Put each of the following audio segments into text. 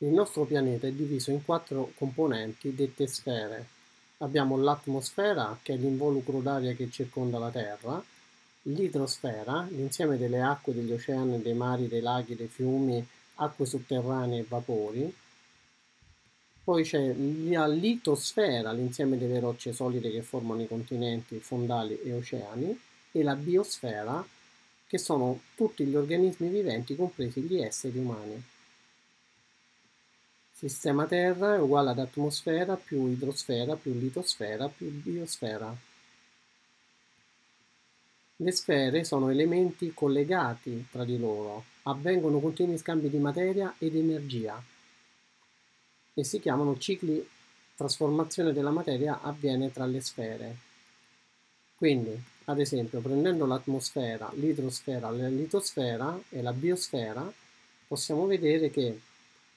Il nostro pianeta è diviso in quattro componenti dette sfere. Abbiamo l'atmosfera, che è l'involucro d'aria che circonda la Terra, l'idrosfera, l'insieme delle acque, degli oceani, dei mari, dei laghi, dei fiumi, acque sotterranee e vapori. Poi c'è la litosfera, l'insieme delle rocce solide che formano i continenti, fondali e oceani, e la biosfera, che sono tutti gli organismi viventi, compresi gli esseri umani. Sistema Terra è uguale ad atmosfera più idrosfera più litosfera più biosfera. Le sfere sono elementi collegati tra di loro, avvengono continui scambi di materia ed energia e si chiamano cicli. Trasformazione della materia avviene tra le sfere. Quindi, ad esempio, prendendo l'atmosfera, l'idrosfera, la litosfera e la biosfera, possiamo vedere che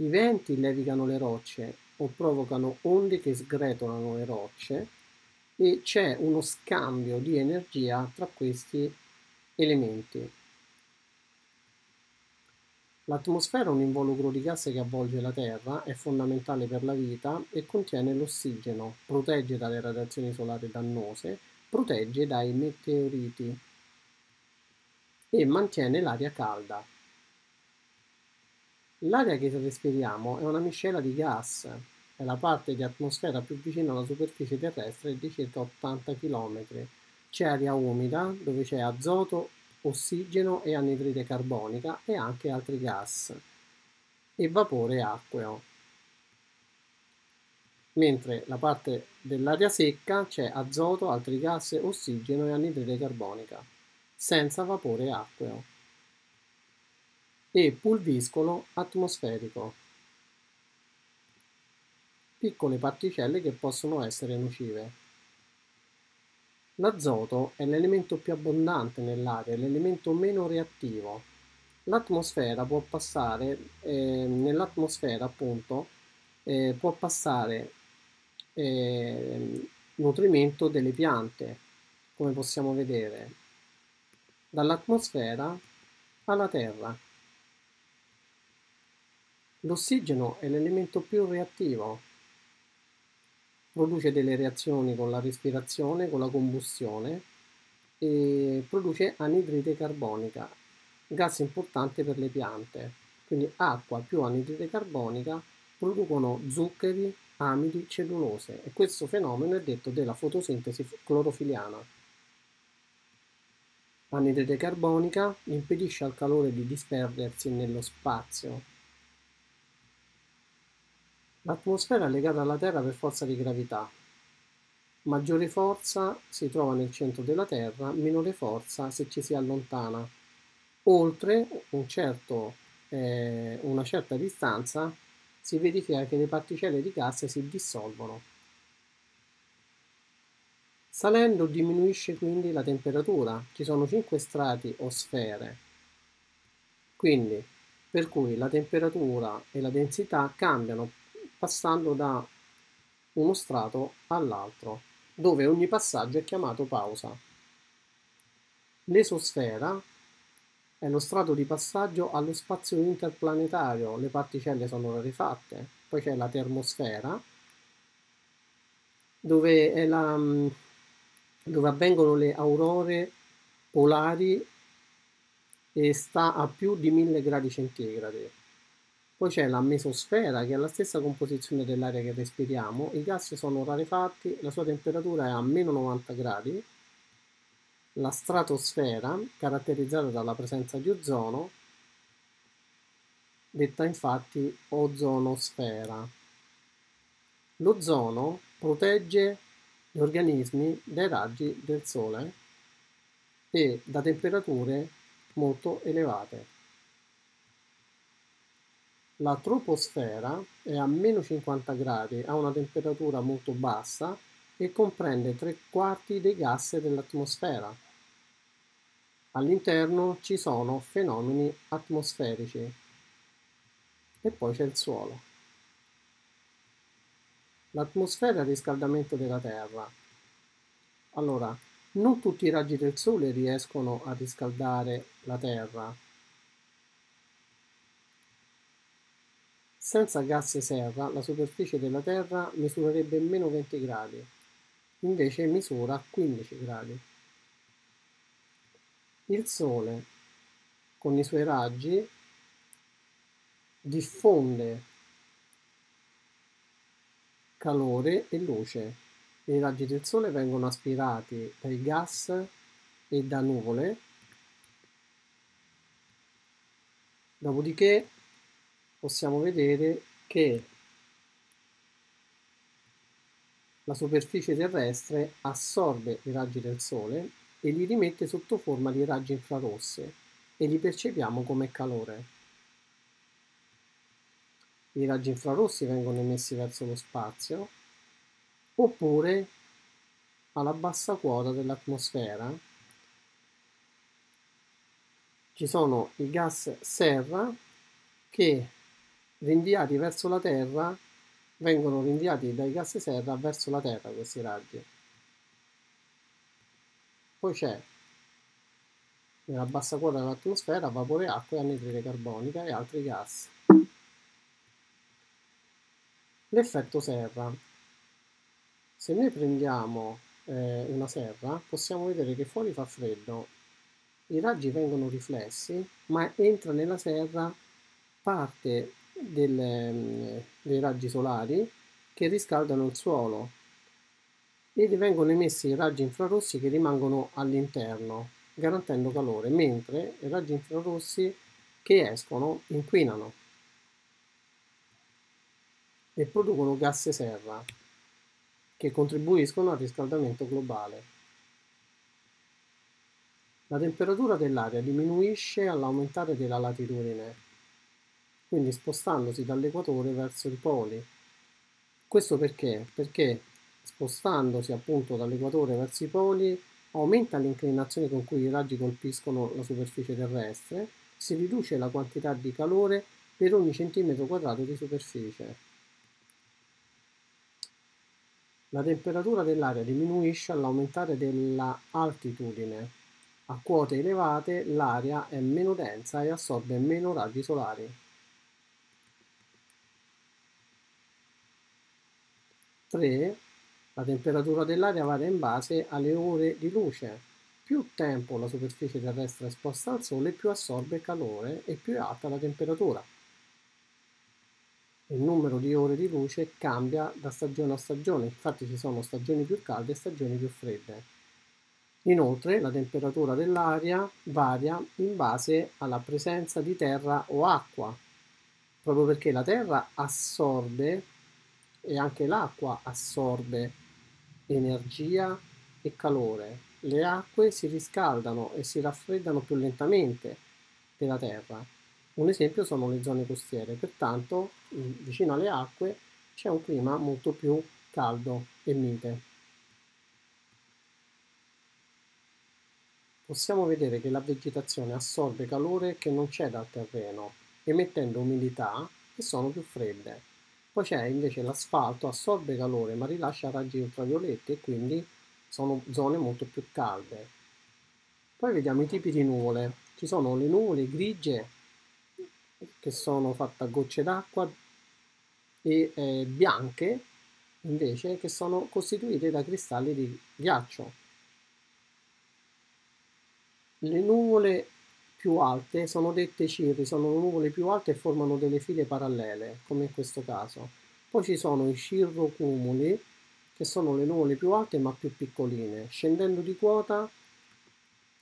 i venti levicano le rocce o provocano onde che sgretolano le rocce e c'è uno scambio di energia tra questi elementi. L'atmosfera è un involucro di gas che avvolge la Terra, è fondamentale per la vita e contiene l'ossigeno, protegge dalle radiazioni solari dannose, protegge dai meteoriti e mantiene l'aria calda. L'aria che respiriamo è una miscela di gas, è la parte di atmosfera più vicina alla superficie terrestre di circa 80 km. C'è aria umida, dove c'è azoto, ossigeno e anidride carbonica e anche altri gas, e vapore acqueo. Mentre la parte dell'aria secca c'è azoto, altri gas, ossigeno e anidride carbonica, senza vapore acqueo. E pulviscolo atmosferico, piccole particelle che possono essere nocive. L'azoto è l'elemento più abbondante nell'aria, è l'elemento meno reattivo. L'atmosfera può passare, nutrimento delle piante, come possiamo vedere, dall'atmosfera alla terra. L'ossigeno è l'elemento più reattivo, produce delle reazioni con la respirazione, con la combustione e produce anidride carbonica, gas importante per le piante. Quindi acqua più anidride carbonica producono zuccheri, amidi, cellulose e questo fenomeno è detto della fotosintesi clorofiliana. Anidride carbonica impedisce al calore di disperdersi nello spazio. L'atmosfera è legata alla Terra per forza di gravità. Maggiore forza si trova nel centro della Terra, minore forza se ci si allontana. Oltre una certa distanza si verifica che le particelle di gas si dissolvono. Salendo diminuisce quindi la temperatura. Ci sono 5 strati o sfere. Quindi, per cui la temperatura e la densità cambiano passando da uno strato all'altro, dove ogni passaggio è chiamato pausa. L'esosfera è lo strato di passaggio allo spazio interplanetario, le particelle sono rarefatte. Poi c'è la termosfera, dove avvengono le aurore polari e sta a più di 1000 gradi centigradi. Poi c'è la mesosfera, che è la stessa composizione dell'aria che respiriamo, i gas sono rarefatti, la sua temperatura è a meno 90 gradi, la stratosfera, caratterizzata dalla presenza di ozono, detta infatti ozonosfera. L'ozono protegge gli organismi dai raggi del sole e da temperature molto elevate. La troposfera è a meno 50 gradi, ha una temperatura molto bassa e comprende 3/4 dei gas dell'atmosfera. All'interno ci sono fenomeni atmosferici e poi c'è il suolo. L'atmosfera è il riscaldamento della Terra. Allora, non tutti i raggi del Sole riescono a riscaldare la Terra. Senza gas serra, la superficie della Terra misurerebbe meno 20 gradi, invece misura 15 gradi. Il Sole, con i suoi raggi, diffonde calore e luce. I raggi del Sole vengono aspirati dai gas e da nuvole, dopodiché possiamo vedere che la superficie terrestre assorbe i raggi del Sole e li rimette sotto forma di raggi infrarossi e li percepiamo come calore. I raggi infrarossi vengono emessi verso lo spazio oppure alla bassa quota dell'atmosfera. Ci sono i gas serra che rinviati verso la Terra, vengono rinviati dai gas serra verso la Terra questi raggi. Poi c'è nella bassa quota dell'atmosfera vapore acqua e anidride carbonica e altri gas. L'effetto serra. Se noi prendiamo una serra possiamo vedere che fuori fa freddo, i raggi vengono riflessi ma entra nella serra parte dei raggi solari che riscaldano il suolo e vengono emessi i raggi infrarossi che rimangono all'interno garantendo calore, mentre i raggi infrarossi che escono inquinano e producono gas serra che contribuiscono al riscaldamento globale. La temperatura dell'aria diminuisce all'aumentare della latitudine, quindi spostandosi dall'equatore verso i poli. Questo perché? Perché spostandosi appunto dall'equatore verso i poli aumenta l'inclinazione con cui i raggi colpiscono la superficie terrestre, si riduce la quantità di calore per ogni centimetro quadrato di superficie. La temperatura dell'aria diminuisce all'aumentare della altitudine. A quote elevate l'aria è meno densa e assorbe meno raggi solari. La temperatura dell'aria varia in base alle ore di luce. Più tempo la superficie terrestre è esposta al sole, più assorbe calore e più è alta la temperatura. Il numero di ore di luce cambia da stagione a stagione, infatti ci sono stagioni più calde e stagioni più fredde. Inoltre la temperatura dell'aria varia in base alla presenza di terra o acqua, proprio perché la terra assorbe e anche l'acqua assorbe energia e calore. Le acque si riscaldano e si raffreddano più lentamente della terra. Un esempio sono le zone costiere, pertanto vicino alle acque c'è un clima molto più caldo e mite. Possiamo vedere che la vegetazione assorbe calore che non c'è dal terreno, emettendo umidità che sono più fredde. Poi c'è invece l'asfalto, assorbe calore ma rilascia raggi ultravioletti e quindi sono zone molto più calde. Poi vediamo i tipi di nuvole. Ci sono le nuvole grigie che sono fatte a gocce d'acqua e bianche invece che sono costituite da cristalli di ghiaccio. Le nuvole più alte sono dette cirri, sono nuvole più alte e formano delle file parallele, come in questo caso. Poi ci sono i cirrocumuli, che sono le nuvole più alte ma più piccoline, scendendo di quota,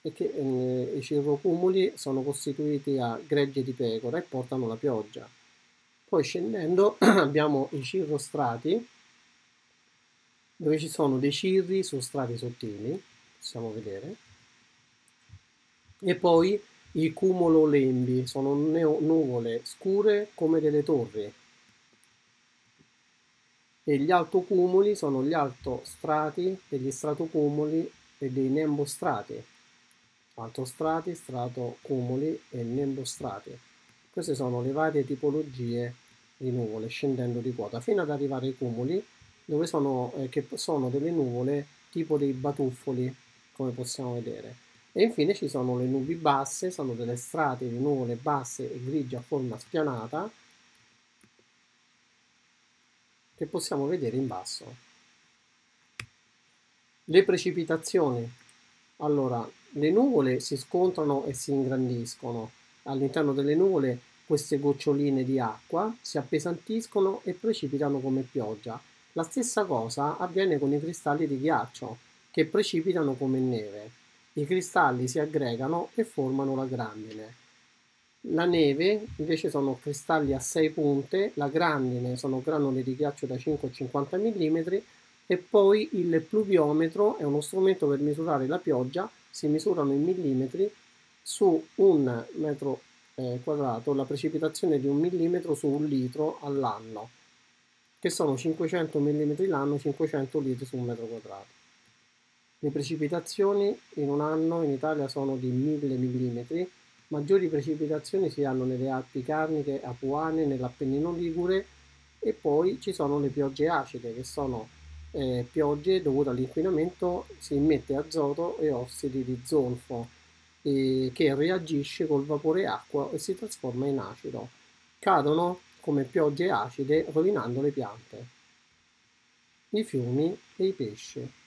e che, i cirrocumuli sono costituiti a gregge di pecora e portano la pioggia. Poi scendendo abbiamo i cirrostrati, dove ci sono dei cirri su strati sottili, possiamo vedere, e poi i cumulolembi sono nuvole scure come delle torri, e gli altocumuli sono gli altostrati, degli stratocumuli e dei nembostrati. Altostrati, stratocumuli e nembostrati. Queste sono le varie tipologie di nuvole scendendo di quota fino ad arrivare ai cumuli, dove che sono delle nuvole tipo dei batuffoli, come possiamo vedere. E infine ci sono le nubi basse, sono delle strate di nuvole basse e grigie a forma spianata che possiamo vedere in basso. Le precipitazioni. Allora, le nuvole si scontrano e si ingrandiscono. All'interno delle nuvole queste goccioline di acqua si appesantiscono e precipitano come pioggia. La stessa cosa avviene con i cristalli di ghiaccio, che precipitano come neve. I cristalli si aggregano e formano la grandine. La neve invece sono cristalli a 6 punte, la grandine sono granuli di ghiaccio da 5 a 50 mm e poi il pluviometro è uno strumento per misurare la pioggia, si misurano in millimetri su un metro quadrato, la precipitazione di un millimetro su un litro all'anno, che sono 500 mm l'anno, 500 litri su un metro quadrato. Le precipitazioni in un anno in Italia sono di 1000 mm, maggiori precipitazioni si hanno nelle Alpi Carniche, Apuane, nell'Appennino Ligure e poi ci sono le piogge acide che sono piogge dovute all'inquinamento, si immette azoto e ossidi di zolfo che reagisce col vapore acqua e si trasforma in acido. Cadono come piogge acide rovinando le piante, i fiumi e i pesci.